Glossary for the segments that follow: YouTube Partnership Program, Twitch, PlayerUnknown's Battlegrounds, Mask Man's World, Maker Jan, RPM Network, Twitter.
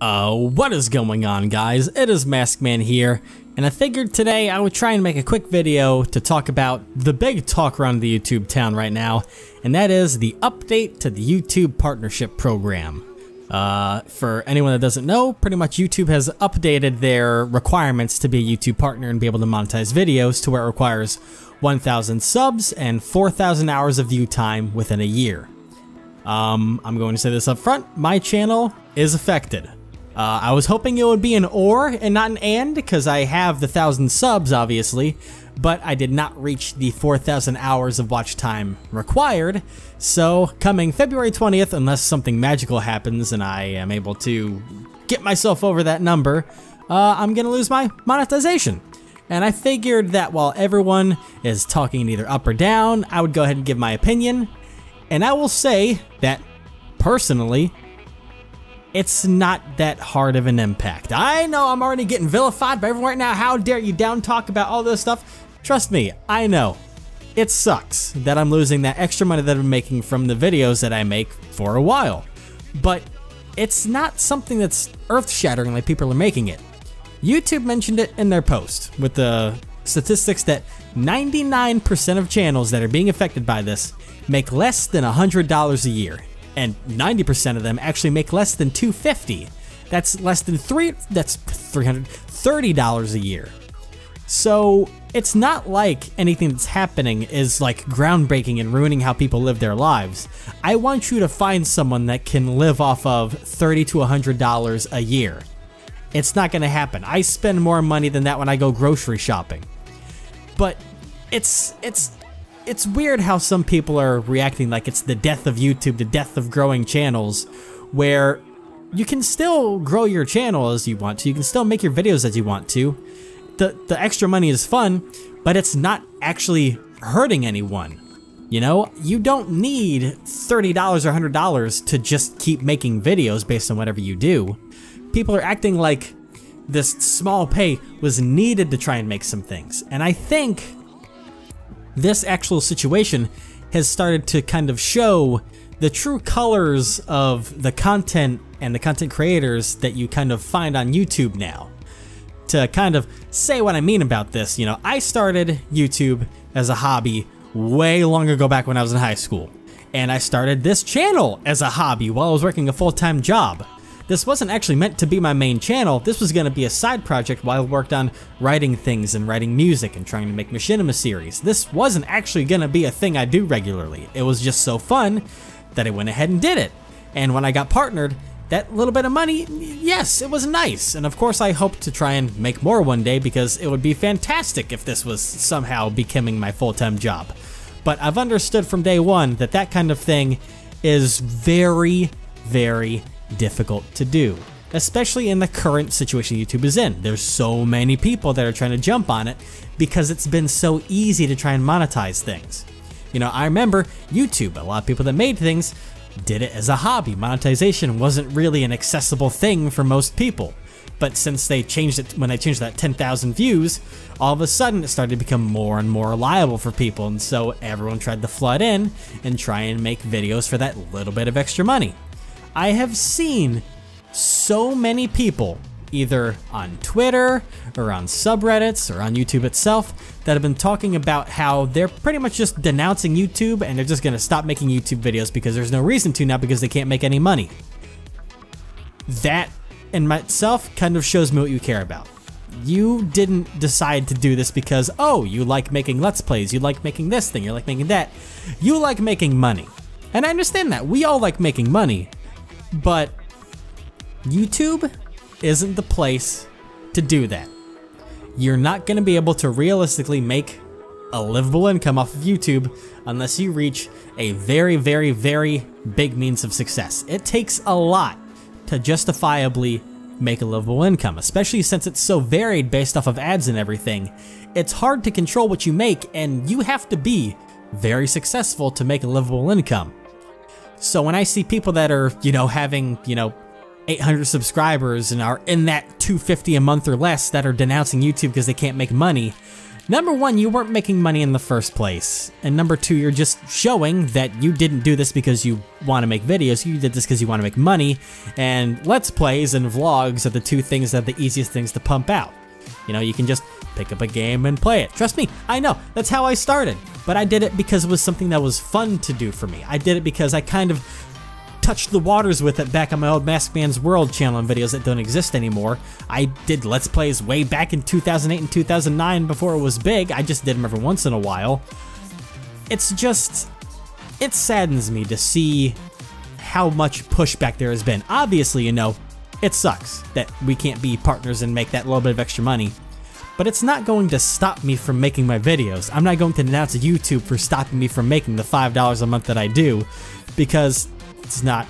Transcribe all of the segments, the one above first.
What is going on, guys? It is Mask Man here, and I figured today I would try and make a quick video to talk about the big talk around the YouTube town right now, and that is the update to the YouTube Partnership Program. For anyone that doesn't know, pretty much YouTube has updated their requirements to be a YouTube partner and be able to monetize videos to where it requires 1,000 subs and 4,000 hours of view time within a year. I'm going to say this up front, my channel is affected. I was hoping it would be an or and not an and, because I have the 1,000 subs, obviously, but I did not reach the 4,000 hours of watch time required. So coming February 20th, unless something magical happens and I am able to get myself over that number, I'm going to lose my monetization. And I figured that while everyone is talking either up or down, I would go ahead and give my opinion. And I will say that, personally, it's not that hard of an impact. I know I'm already getting vilified by everyone right now. How dare you down talk about all this stuff? Trust me, I know. It sucks that I'm losing that extra money that I'm making from the videos that I make for a while. But it's not something that's earth-shattering like people are making it. YouTube mentioned it in their post with the statistics that 99% of channels that are being affected by this make less than $100 a year. And 90% of them actually make less than $250. That's less than that's $330 a year. So it's not like anything that's happening is like groundbreaking and ruining how people live their lives. I want you to find someone that can live off of $30 to $100 a year. It's not going to happen. I spend more money than that when I go grocery shopping. But it's weird how some people are reacting like it's the death of YouTube, the death of growing channels, where you can still grow your channel as you want to. You can still make your videos as you want to. The extra money is fun, but it's not actually hurting anyone. You know, you don't need $30 or $100 to just keep making videos based on whatever you do. People are acting like this small pay was needed to try and make some things. And I think this actual situation has started to kind of show the true colors of the content and the content creators that you kind of find on YouTube now. To kind of say what I mean about this, you know, I started YouTube as a hobby way long ago, back when I was in high school. And I started this channel as a hobby while I was working a full-time job. This wasn't actually meant to be my main channel. This was going to be a side project while I worked on writing things and writing music and trying to make machinima series. This wasn't actually going to be a thing I do regularly. It was just so fun that I went ahead and did it. And when I got partnered, that little bit of money, yes, it was nice. And of course, I hope to try and make more one day, because it would be fantastic if this was somehow becoming my full-time job. But I've understood from day one that that kind of thing is very, very difficult to do, especially in the current situation YouTube is in. There's so many people that are trying to jump on it because it's been so easy to try and monetize things. You know, I remember YouTube, a lot of people that made things did it as a hobby. Monetization wasn't really an accessible thing for most people. But since they changed it, when they changed that 10,000 views, all of a sudden it started to become more and more reliable for people. And so everyone tried to flood in and try and make videos for that little bit of extra money. I have seen so many people, either on Twitter or on subreddits or on YouTube itself, that have been talking about how they're pretty much just denouncing YouTube and they're just going to stop making YouTube videos because there's no reason to now because they can't make any money. That in itself kind of shows me what you care about. You didn't decide to do this because, oh, you like making Let's Plays, you like making this thing, you like making that. You like making money. And I understand that. We all like making money. But YouTube isn't the place to do that. You're not going to be able to realistically make a livable income off of YouTube unless you reach a very, very, very big means of success. It takes a lot to justifiably make a livable income, especially since it's so varied based off of ads and everything. It's hard to control what you make, and you have to be very successful to make a livable income. So when I see people that are, you know, having, you know, 800 subscribers and are in that 250 a month or less that are denouncing YouTube because they can't make money, number one, you weren't making money in the first place, and number two, you're just showing that you didn't do this because you want to make videos, you did this because you want to make money, and Let's Plays and vlogs are the two things that are the easiest things to pump out. You know, you can just pick up a game and play it. Trust me, I know, that's how I started, but I did it because it was something that was fun to do for me. I did it because I kind of touched the waters with it back on my old Mask Man's World channel and videos that don't exist anymore. I did Let's Plays way back in 2008 and 2009 before it was big. I just did them every once in a while. It's just, it saddens me to see how much pushback there has been. Obviously, you know, it sucks that we can't be partners and make that little bit of extra money, but it's not going to stop me from making my videos. I'm not going to denounce YouTube for stopping me from making the $5 a month that I do, because it's not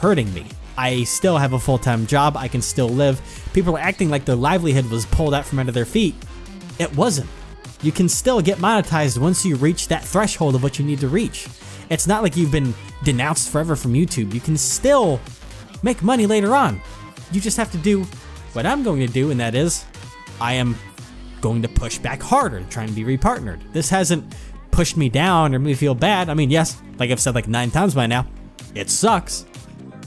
hurting me. I still have a full-time job. I can still live. People are acting like their livelihood was pulled out from under their feet. It wasn't. You can still get monetized once you reach that threshold of what you need to reach. It's not like you've been denounced forever from YouTube. You can still make money later on. You just have to do what I'm going to do, and that is I am going to push back harder, trying to be repartnered. This hasn't pushed me down or made me feel bad. I mean, yes, like I've said like 9 times by now, it sucks,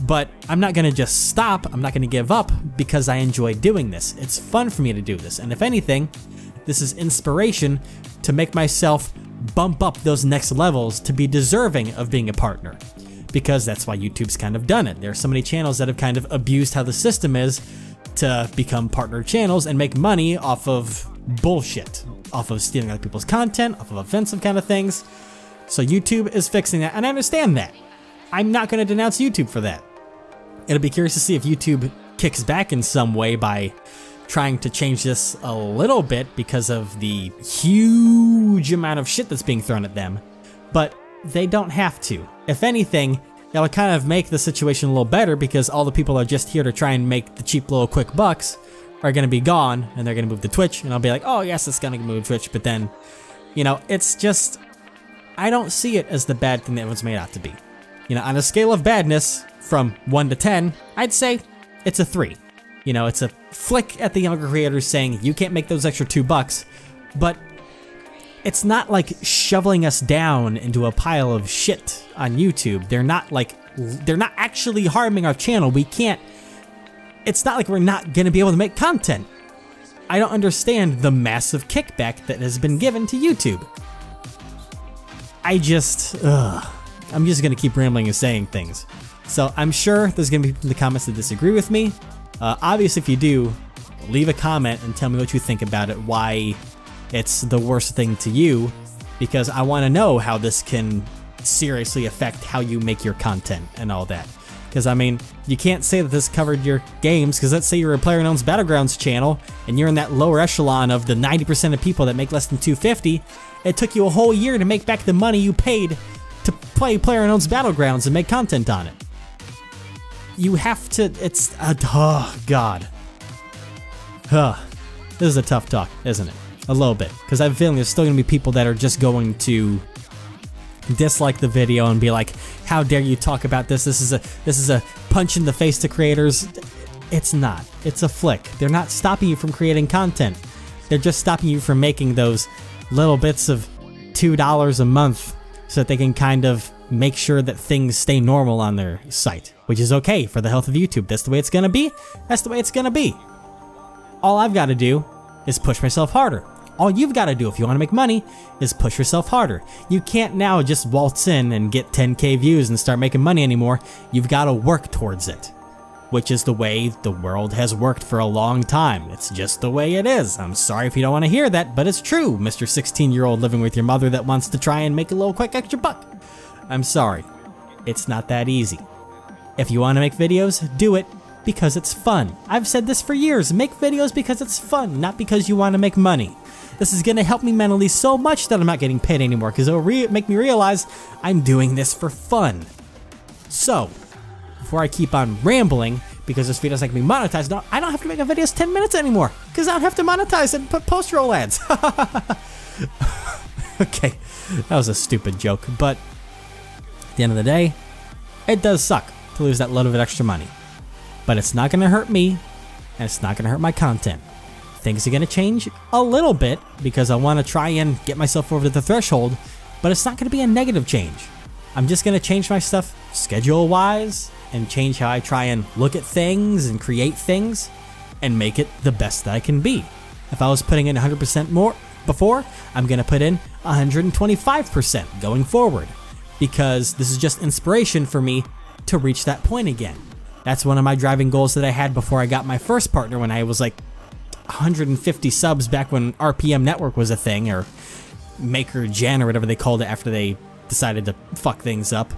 but I'm not gonna just stop. I'm not gonna give up because I enjoy doing this. It's fun for me to do this, and if anything, this is inspiration to make myself bump up those next levels to be deserving of being a partner, because that's why YouTube's kind of done it. There are so many channels that have kind of abused how the system is to become partner channels and make money off of bullshit, off of stealing other people's content, off of offensive kind of things. So YouTube is fixing that, and I understand that. I'm not going to denounce YouTube for that. It'll be curious to see if YouTube kicks back in some way by trying to change this a little bit because of the huge amount of shit that's being thrown at them, but they don't have to. If anything, it'll kind of make the situation a little better, because all the people that are just here to try and make the cheap little quick bucks are going to be gone, and they're going to move to Twitch, and I'll be like, oh yes, it's going to move to Twitch, but then, you know, it's just, I don't see it as the bad thing that it was made out to be. You know, on a scale of badness from 1 to 10, I'd say it's a 3. You know, it's a flick at the younger creators saying, you can't make those extra $2, but it's not like shoveling us down into a pile of shit on YouTube. They're not like, they're not actually harming our channel. We can't, it's not like we're not going to be able to make content. I don't understand the massive kickback that has been given to YouTube. I just, ugh. I'm just going to keep rambling and saying things. So I'm sure there's going to be people in the comments that disagree with me. Obviously, if you do, leave a comment and tell me what you think about it, why it's the worst thing to you, because I want to know how this can seriously affect how you make your content and all that. Because, I mean, you can't say that this covered your games, because let's say you're a PlayerUnknown's Battlegrounds channel, and you're in that lower echelon of the 90% of people that make less than $250. It took you a whole year to make back the money you paid to play PlayerUnknown's Battlegrounds and make content on it. You have to, it's, oh god. This is a tough talk, isn't it? A little bit, because I have a feeling there's still going to be people that are just going to dislike the video and be like, how dare you talk about this, this is a punch in the face to creators. It's not, it's a flick. They're not stopping you from creating content. They're just stopping you from making those little bits of $2 a month so that they can kind of make sure that things stay normal on their site, which is okay for the health of YouTube. That's the way it's gonna be. That's the way it's gonna be. All I've gotta do is push myself harder. All you've gotta do if you wanna make money is push yourself harder. You can't now just waltz in and get 10K views and start making money anymore. You've gotta work towards it, which is the way the world has worked for a long time. It's just the way it is. I'm sorry if you don't want to hear that, but it's true, Mr. 16-year-old living with your mother that wants to try and make a little quick extra buck. I'm sorry. It's not that easy. If you want to make videos, do it because it's fun. I've said this for years. Make videos because it's fun, not because you want to make money. This is going to help me mentally so much that I'm not getting paid anymore, because it'll make me realize I'm doing this for fun. So, before I keep on rambling, because this video's not gonna be monetized, no, I don't have to make a video's 10 minutes anymore, because I don't have to monetize and put post-roll ads. Okay, that was a stupid joke, but at the end of the day, it does suck to lose that little bit extra money, but it's not gonna hurt me, and it's not gonna hurt my content. Things are going to change a little bit because I want to try and get myself over to the threshold, but it's not going to be a negative change. I'm just going to change my stuff schedule-wise and change how I try and look at things and create things and make it the best that I can be. If I was putting in 100% more before, I'm going to put in 125% going forward, because this is just inspiration for me to reach that point again. That's one of my driving goals that I had before I got my first partner, when I was like 150 subs back when RPM Network was a thing, or Maker Jan, or whatever they called it after they decided to fuck things up.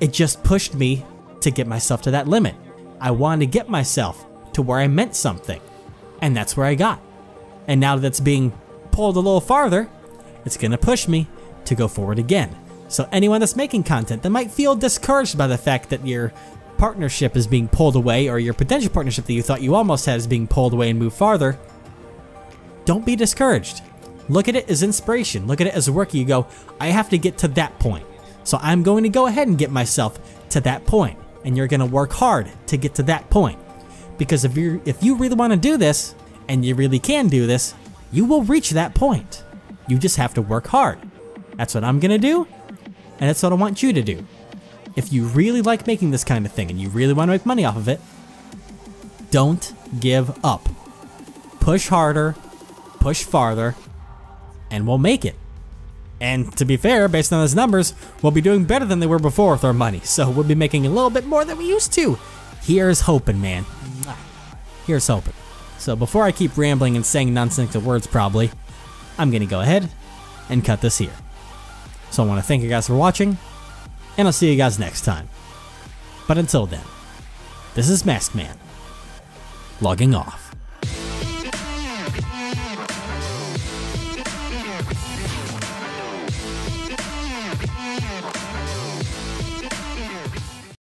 It just pushed me to get myself to that limit. I wanted to get myself to where I meant something, and that's where I got. And now that's being pulled a little farther, it's gonna push me to go forward again. So anyone that's making content that might feel discouraged by the fact that your partnership is being pulled away, or your potential partnership that you thought you almost had is being pulled away and moved farther, don't be discouraged. Look at it as inspiration. Look at it as a work. You go, I have to get to that point, so I'm going to go ahead and get myself to that point. And you're gonna work hard to get to that point, because if you really want to do this, and you really can do this, you will reach that point. You just have to work hard. That's what I'm gonna do, and that's what I want you to do. If you really like making this kind of thing and you really want to make money off of it, don't give up. Push harder, push farther, and we'll make it. And to be fair, based on those numbers, we'll be doing better than they were before with our money. So we'll be making a little bit more than we used to. Here's hoping, man. Here's hoping. So before I keep rambling and saying nonsensical words probably, I'm going to go ahead and cut this here. So I want to thank you guys for watching, and I'll see you guys next time. But until then, this is Mask Man, logging off.